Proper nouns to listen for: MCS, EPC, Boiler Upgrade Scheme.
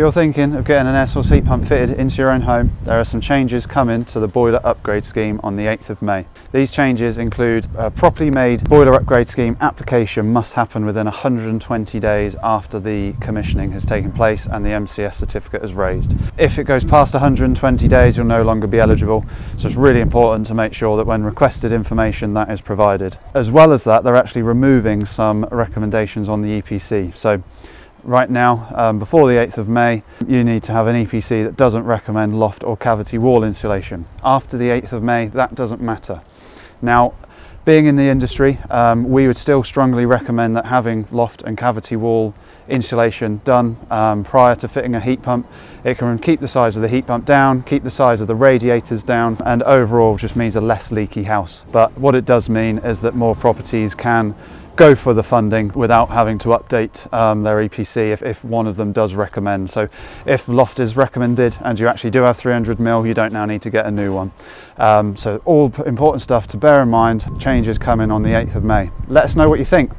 If you're thinking of getting an SOurce heat pump fitted into your own home, there are some changes coming to the Boiler Upgrade Scheme on the 8th of May. These changes include a properly made Boiler Upgrade Scheme application must happen within 120 days after the commissioning has taken place and the MCS certificate is raised. If it goes past 120 days, you'll no longer be eligible, so it's really important to make sure that when requested information, that is provided. As well as that, they're actually removing some recommendations on the EPC. So right now, before the 8th of May, you need to have an EPC that doesn't recommend loft or cavity wall insulation. After the 8th of May, that doesn't matter. Now, being in the industry, we would still strongly recommend that having loft and cavity wall insulation done prior to fitting a heat pump. It can keep the size of the heat pump down, keep the size of the radiators down, and overall just means a less leaky house. But what it does mean is that more properties can go for the funding without having to update their EPC if one of them does recommend. So if loft is recommended and you actually do have 300 mil, you don't now need to get a new one. So all important stuff to bear in mind. Changes coming on the 8th of May. Let us know what you think.